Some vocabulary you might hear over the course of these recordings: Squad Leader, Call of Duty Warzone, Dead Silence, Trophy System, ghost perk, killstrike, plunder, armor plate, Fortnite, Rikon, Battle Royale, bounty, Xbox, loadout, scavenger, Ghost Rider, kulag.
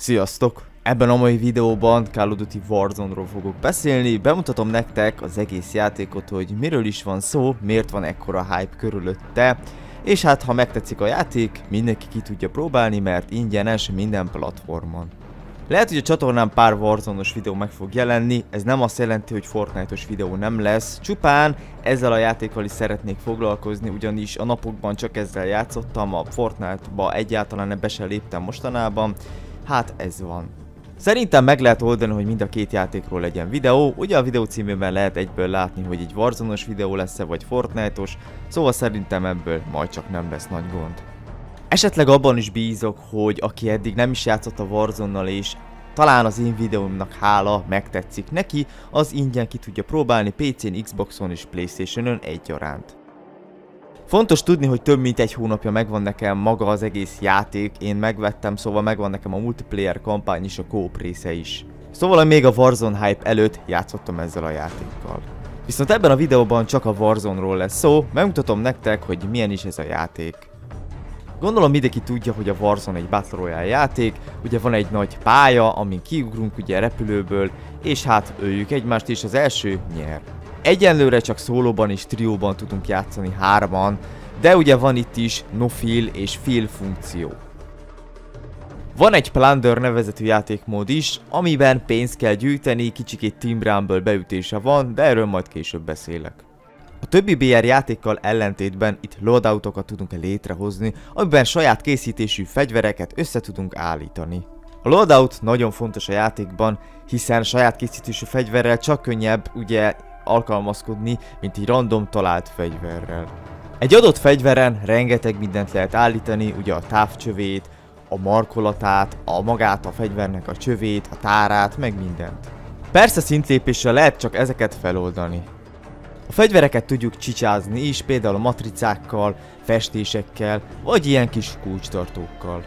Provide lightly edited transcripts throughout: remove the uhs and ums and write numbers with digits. Sziasztok! Ebben a mai videóban Call of Duty Warzone-ról fogok beszélni, bemutatom nektek az egész játékot, hogy miről is van szó, miért van ekkora hype körülötte, és hát ha megtetszik a játék, mindenki ki tudja próbálni, mert ingyenes minden platformon. Lehet, hogy a csatornán pár Warzone-os videó meg fog jelenni, ez nem azt jelenti, hogy Fortnite-os videó nem lesz, csupán ezzel a játékkal is szeretnék foglalkozni, ugyanis a napokban csak ezzel játszottam, a Fortnite-ba egyáltalán ebbe se léptem mostanában, hát ez van. Szerintem meg lehet oldani, hogy mind a két játékról legyen videó, ugye a videó címében lehet egyből látni, hogy egy Warzone-os videó lesz-e vagy Fortnite-os, szóval szerintem ebből majd csak nem lesz nagy gond. Esetleg abban is bízok, hogy aki eddig nem is játszott a Warzone-nal és talán az én videómnak hála megtetszik neki, az ingyen ki tudja próbálni PC-n, Xboxon és PlayStation-ön egyaránt. Fontos tudni, hogy több mint egy hónapja megvan nekem maga az egész játék, én megvettem, szóval megvan nekem a multiplayer kampány és a co-op része is. Szóval még a Warzone hype előtt játszottam ezzel a játékkal. Viszont ebben a videóban csak a Warzone-ról lesz szó, megmutatom nektek, hogy milyen is ez a játék. Gondolom mindenki tudja, hogy a Warzone egy Battle Royale játék, ugye van egy nagy pálya, amin kiugrunk ugye repülőből, és hát öljük egymást, és az első nyer. Egyenlőre csak szólóban és trióban tudunk játszani hárman, de ugye van itt is no-fill és fill funkció. Van egy plunder nevezetű játékmód is, amiben pénzt kell gyűjteni, kicsikét Team Rumble beütése van, de erről majd később beszélek. A többi BR játékkal ellentétben itt loadoutokat tudunk létrehozni, amiben saját készítésű fegyvereket össze tudunk állítani. A loadout nagyon fontos a játékban, hiszen saját készítésű fegyverrel csak könnyebb ugye alkalmazkodni, mint egy random talált fegyverrel. Egy adott fegyveren rengeteg mindent lehet állítani, ugye a távcsövét, a markolatát, a magát a fegyvernek a csövét, a tárát, meg mindent. Persze szintlépéssel lehet csak ezeket feloldani. A fegyvereket tudjuk csicsázni is, például a matricákkal, festésekkel, vagy ilyen kis kulcstartókkal.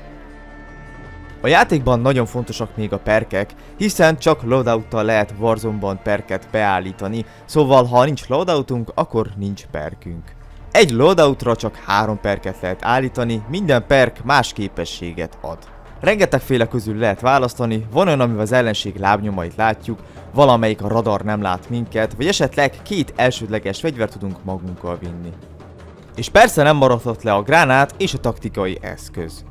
A játékban nagyon fontosak még a perkek, hiszen csak loadouttal lehet Warzone-ban perket beállítani, szóval ha nincs loadoutunk, akkor nincs perkünk. Egy loadoutra csak 3 perket lehet állítani, minden perk más képességet ad. Rengetegféle közül lehet választani, van olyan, amivel az ellenség lábnyomait látjuk, valamelyik a radar nem lát minket, vagy esetleg 2 elsődleges fegyvert tudunk magunkkal vinni. És persze nem maradhat le a gránát és a taktikai eszköz.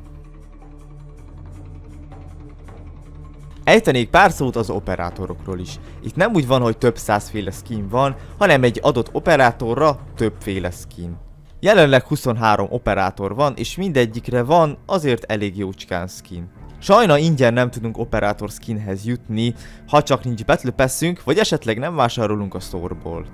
Ejtenék pár szót az operátorokról is. Itt nem úgy van, hogy több százféle skin van, hanem egy adott operátorra többféle skin. Jelenleg 23 operátor van, és mindegyikre van azért elég jócskán skin. Sajna ingyen nem tudunk operátor skinhez jutni, ha csak nincs battle passünk, vagy esetleg nem vásárolunk a store-ból.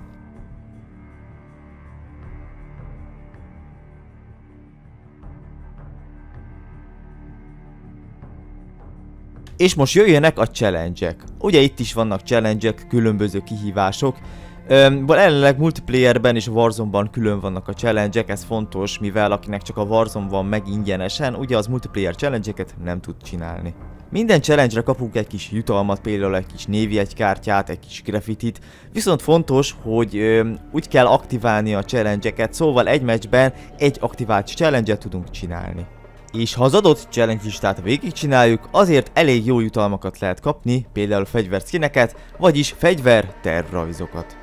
És most jöjjenek a challenge-ek. Ugye itt is vannak challenge-ek, különböző kihívások. Jelenleg multiplayerben és Warzone-ban külön vannak a challenge-ek, ez fontos, mivel akinek csak a Warzone van meg ingyenesen, ugye az multiplayer challenge-eket nem tud csinálni. Minden challenge-re kapunk egy kis jutalmat, például egy kis névjegykártyát, egy kis graffitit, viszont fontos, hogy úgy kell aktiválni a challenge-eket, szóval egy meccsben egy aktivált challenge-et tudunk csinálni. És ha az adott challenge listát végigcsináljuk, azért elég jó jutalmakat lehet kapni, például fegyverszkineket, vagyis fegyvertervrajzokat.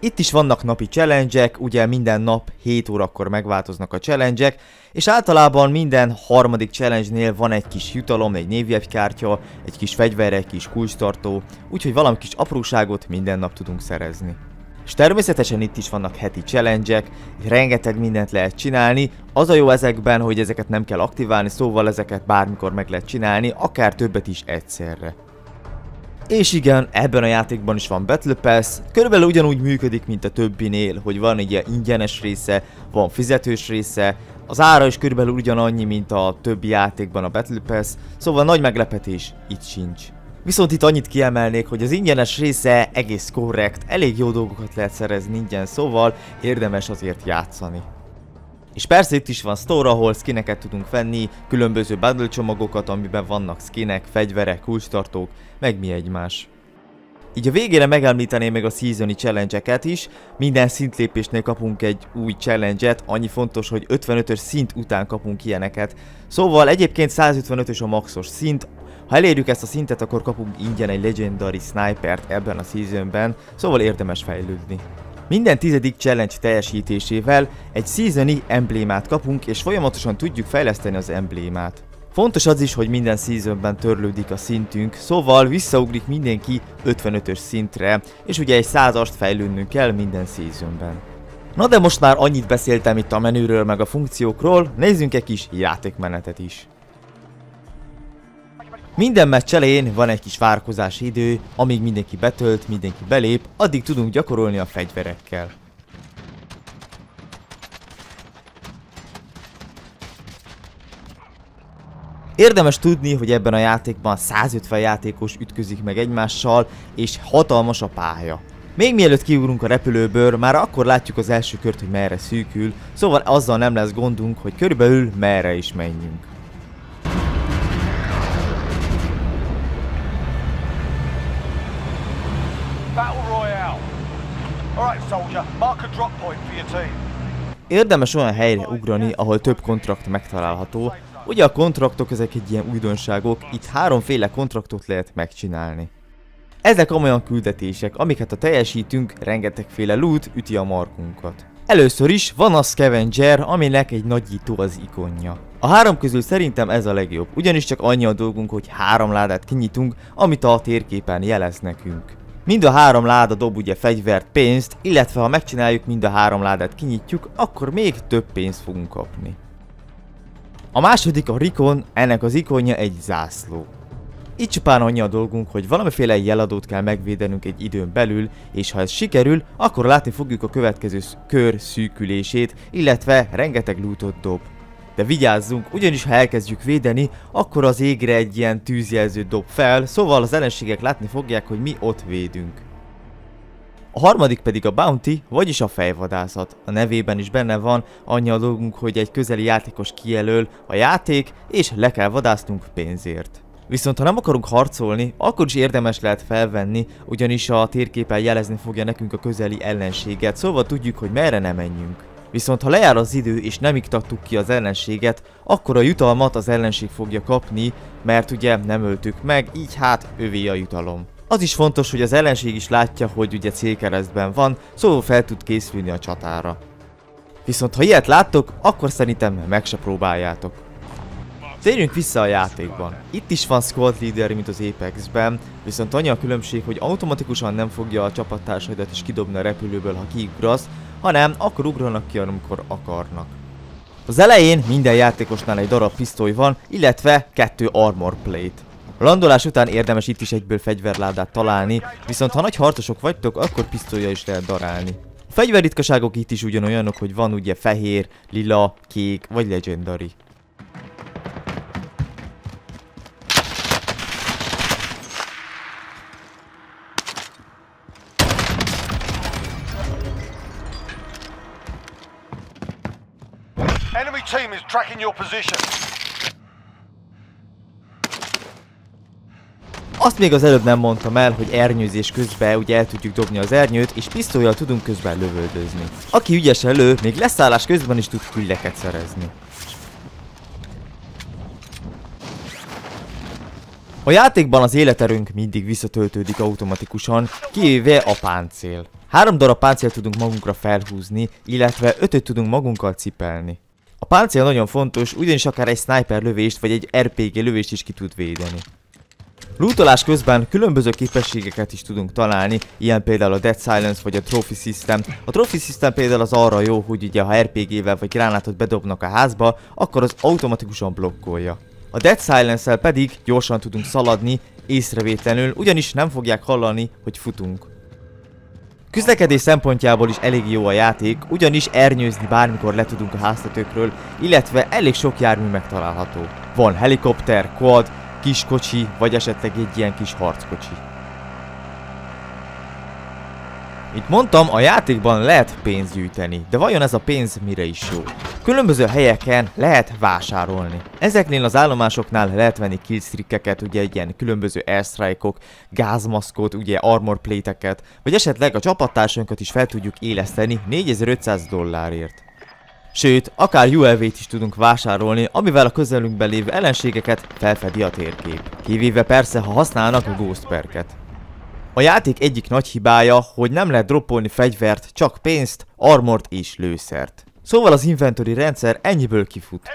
Itt is vannak napi challenge-ek, ugye minden nap 7 órakor megváltoznak a challenge-ek, és általában minden harmadik challenge-nél van egy kis jutalom, egy névjegykártya, egy kis fegyver, egy kis kulcstartó, úgyhogy valami kis apróságot minden nap tudunk szerezni. És természetesen itt is vannak heti challenge-ek, rengeteg mindent lehet csinálni, az a jó ezekben, hogy ezeket nem kell aktiválni, szóval ezeket bármikor meg lehet csinálni, akár többet is egyszerre. És igen, ebben a játékban is van Battle Pass, körülbelül ugyanúgy működik, mint a többinél, hogy van egy ilyen ingyenes része, van fizetős része, az ára is körülbelül ugyanannyi, mint a többi játékban a Battle Pass, szóval nagy meglepetés itt sincs. Viszont itt annyit kiemelnék, hogy az ingyenes része egész korrekt, elég jó dolgokat lehet szerezni ingyen, szóval érdemes azért játszani. És persze itt is van store, ahol skineket tudunk venni, különböző bundle csomagokat, amiben vannak skinek, fegyverek, kulcstartók, meg mi egymás. Így a végére megemlíteném még a seasoni challenge-eket is, minden szintlépésnél kapunk egy új challenge-et, annyi fontos, hogy 55-ös szint után kapunk ilyeneket. Szóval egyébként 155-ös a maxos szint, Ha elérjük ezt a szintet, akkor kapunk ingyen egy Legendary Snipert ebben a seasonben, szóval érdemes fejlődni. Minden 10. challenge teljesítésével egy seasoni emblémát kapunk, és folyamatosan tudjuk fejleszteni az emblémát. Fontos az is, hogy minden seasonben törlődik a szintünk, szóval visszaugrik mindenki 55-ös szintre, és ugye egy 100-ast fejlődnünk kell minden seasonben. Na de most már annyit beszéltem itt a menüről meg a funkciókról, nézzünk egy kis játékmenetet is. Minden meccs elején van egy kis várakozási idő, amíg mindenki betölt, mindenki belép, addig tudunk gyakorolni a fegyverekkel. Érdemes tudni, hogy ebben a játékban 150 játékos ütközik meg egymással, és hatalmas a pálya. Még mielőtt kiugrunk a repülőből, már akkor látjuk az első kört, hogy merre szűkül, szóval azzal nem lesz gondunk, hogy körülbelül merre is menjünk. Érdemes olyan helyre ugrani, ahol több kontrakt megtalálható. Ugye a kontraktok ezek egy ilyen újdonságok, itt háromféle kontraktot lehet megcsinálni. Ezek olyan küldetések, amiket ha teljesítünk, rengetegféle loot üti a markunkat. Először is van a scavenger, aminek egy nagyító az ikonja. A három közül szerintem ez a legjobb, ugyanis csak annyi a dolgunk, hogy 3 ládát kinyitunk, amit a térképen jelez nekünk. Mind a 3 láda dob ugye fegyvert, pénzt, illetve ha megcsináljuk mind a 3 ládát kinyitjuk, akkor még több pénzt fogunk kapni. A második a Rikon, ennek az ikonja egy zászló. Itt csupán annyi a dolgunk, hogy valamiféle jeladót kell megvédenünk egy időn belül, és ha ez sikerül, akkor látni fogjuk a következő kör szűkülését, illetve rengeteg lootot dob. De vigyázzunk, ugyanis ha elkezdjük védeni, akkor az égre egy ilyen tűzjelzőt dob fel, szóval az ellenségek látni fogják, hogy mi ott védünk. A harmadik pedig a bounty, vagyis a fejvadászat. A nevében is benne van, annyi a dolgunk, hogy egy közeli játékos kijelöl a játék, és le kell vadásznunk pénzért. Viszont ha nem akarunk harcolni, akkor is érdemes lehet felvenni, ugyanis a térképen jelezni fogja nekünk a közeli ellenséget, szóval tudjuk, hogy merre ne menjünk. Viszont ha lejár az idő és nem iktattuk ki az ellenséget, akkor a jutalmat az ellenség fogja kapni, mert ugye nem öltük meg, így hát övé a jutalom. Az is fontos, hogy az ellenség is látja, hogy ugye célkeresztben van, szóval fel tud készülni a csatára. Viszont ha ilyet láttok, akkor szerintem meg se próbáljátok. Térjünk vissza a játékban. Itt is van Squad Leader, mint az Apex-ben, viszont annyi a különbség, hogy automatikusan nem fogja a csapattársadat is kidobni a repülőből, ha kiugrasz, hanem akkor ugranak ki, amikor akarnak. Az elején minden játékosnál egy darab pisztoly van, illetve 2 armor plate. A landolás után érdemes itt is egyből fegyverládát találni, viszont ha nagy harcosok vagytok, akkor pisztollyal is lehet darálni. A fegyverritkaságok itt is ugyanolyanok, hogy van ugye fehér, lila, kék vagy legendary. Enemy team is tracking your position. Azt még az előbb nem mondtam el, hogy ernyőzés közben ugye el tudjuk dobni az ernyőt, és pisztollyal tudunk közben lövöldözni. Aki ügyesen lő, még leszállás közben is tud killeket szerezni. A játékban az életerőnk mindig visszatöltődik automatikusan, kivéve a páncél. 3 darab páncél tudunk magunkra felhúzni, illetve 5-öt tudunk magunkkal cipelni. A páncél nagyon fontos, ugyanis akár egy sniper lövést vagy egy RPG lövést is ki tud védeni. Lootolás közben különböző képességeket is tudunk találni, ilyen például a Dead Silence vagy a Trophy System. A Trophy System például az arra jó, hogy ugye ha RPG-vel vagy gránátot bedobnak a házba, akkor az automatikusan blokkolja. A Dead Silence-el pedig gyorsan tudunk szaladni észrevétlenül, ugyanis nem fogják hallani, hogy futunk. Közlekedés szempontjából is elég jó a játék, ugyanis ernyőzni bármikor le tudunk a háztetőkről, illetve elég sok jármű megtalálható. Van helikopter, quad, kiskocsi, vagy esetleg egy ilyen kis harckocsi. Itt mondtam, a játékban lehet pénzt gyűjteni, de vajon ez a pénz mire is jó? Különböző helyeken lehet vásárolni. Ezeknél az állomásoknál lehet venni killstrikeket, ugye egy ilyen különböző airstrike-ok, gázmaszkot, ugye armor plate-eket, vagy esetleg a csapattársunkat is fel tudjuk éleszteni $4500-ért. sőt, akár UAV-t is tudunk vásárolni, amivel a közelünkben lévő ellenségeket felfedi a térkép. Kivéve persze, ha használnak ghost perket. A játék egyik nagy hibája, hogy nem lehet droppolni fegyvert, csak pénzt, armort és lőszert. Szóval az inventory rendszer ennyiből kifut.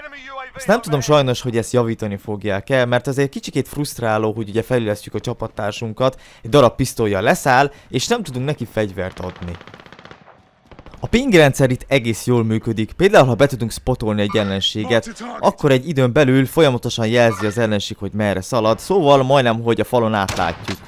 Azt nem tudom sajnos, hogy ezt javítani fogják el, mert azért kicsikét frusztráló, hogy ugye felülesztjük a csapattársunkat, egy darab pisztollyal leszáll, és nem tudunk neki fegyvert adni. A ping rendszer itt egész jól működik, például ha be tudunk spotolni egy ellenséget, akkor egy időn belül folyamatosan jelzi az ellenség, hogy merre szalad, szóval majdnem, hogy a falon átlátjuk.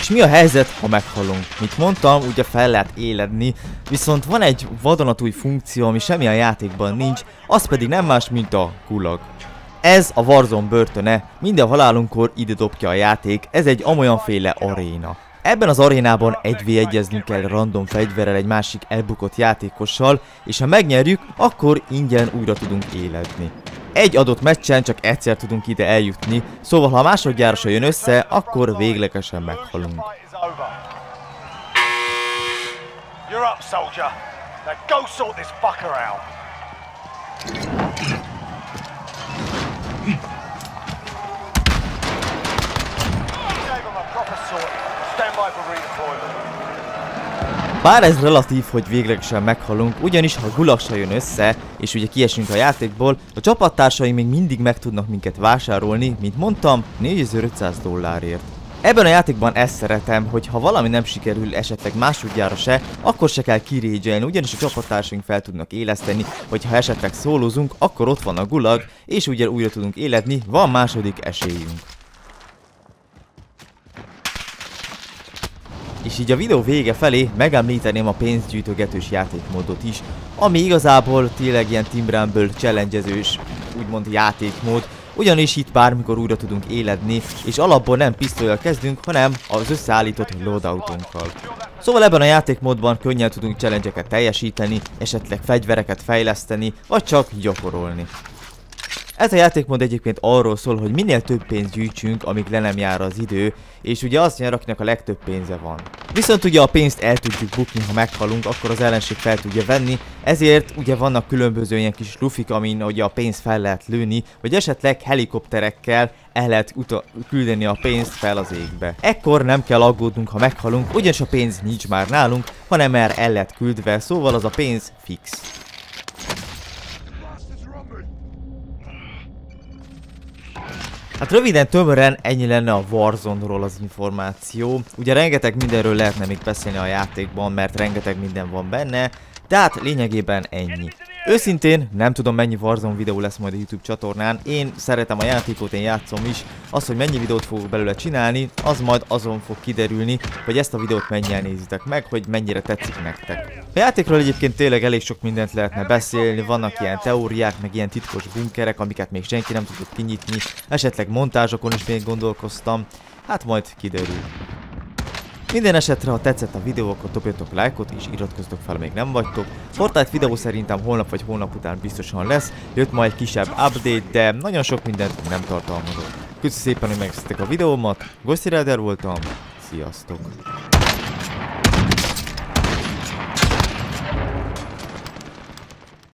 És mi a helyzet, ha meghalunk? Mint mondtam, ugye fel lehet éledni, viszont van egy vadonatúj funkció, ami semmilyen játékban nincs, az pedig nem más, mint a kulag. Ez a Warzone börtöne, minden halálunkkor ide dob ki a játék, ez egy amolyanféle aréna. Ebben az arénában 1v1-eznünk kell random fegyverrel egy másik elbukott játékossal, és ha megnyerjük, akkor ingyen újra tudunk éledni. Egy adott meccsen csak egyszer tudunk ide eljutni, szóval ha másodjára se jön össze, akkor véglegesen meghalunk. Bár ez relatív, hogy véglegesen meghalunk, ugyanis ha gulag se jön össze, és ugye kiesünk a játékból, a csapattársaim még mindig meg tudnak minket vásárolni, mint mondtam, 4500 dollárért. Ebben a játékban ezt szeretem, hogy ha valami nem sikerül esetleg másodjára se, akkor se kell kirégyelni, ugyanis a csapattársaink fel tudnak éleszteni, hogyha esetleg szólózunk, akkor ott van a gulag, és ugye újra tudunk életni, van második esélyünk. És így a videó vége felé megemlíteném a pénzgyűjtögetős játékmódot is, ami igazából tényleg ilyen Team Rumble challenge-ezős, úgymond játékmód, ugyanis itt bármikor újra tudunk éledni, és alapból nem pisztollyal kezdünk, hanem az összeállított loadoutunkkal. Szóval ebben a játékmódban könnyen tudunk challenge-eket teljesíteni, esetleg fegyvereket fejleszteni, vagy csak gyakorolni. Ez a játékmód egyébként arról szól, hogy minél több pénzt gyűjtsünk, amíg le nem jár az idő, és ugye azt nyer, akinek a legtöbb pénze van. Viszont ugye a pénzt el tudjuk bukni, ha meghalunk, akkor az ellenség fel tudja venni, ezért ugye vannak különböző ilyen kis lufik, amin ugye a pénzt fel lehet lőni, vagy esetleg helikopterekkel el lehet küldeni a pénzt fel az égbe. Ekkor nem kell aggódnunk, ha meghalunk, ugyanis a pénz nincs már nálunk, hanem már el lett küldve, szóval az a pénz fix. Hát röviden, tömören ennyi lenne a Warzone-ról az információ. Ugye rengeteg mindenről lehetne még beszélni a játékban, mert rengeteg minden van benne, de hát lényegében ennyi. Őszintén nem tudom, mennyi Warzone videó lesz majd a YouTube csatornán, én szeretem a játékot, én játszom is, az, hogy mennyi videót fogok belőle csinálni, az majd azon fog kiderülni, hogy ezt a videót mennyien nézitek meg, hogy mennyire tetszik nektek. A játékról egyébként tényleg elég sok mindent lehetne beszélni, vannak ilyen teóriák, meg ilyen titkos bunkerek, amiket még senki nem tudott kinyitni, esetleg montázsokon is még gondolkoztam, hát majd kiderül. Minden esetre, ha tetszett a videó, akkor dobjatok lájkot és iratkoztok fel, ha még nem vagytok. Fortnite videó szerintem holnap vagy holnap után biztosan lesz, jött ma egy kisebb update, de nagyon sok mindent nem tartalmazok. Köszönöm szépen, hogy megnéztétek a videómat, Ghost Rider voltam, sziasztok!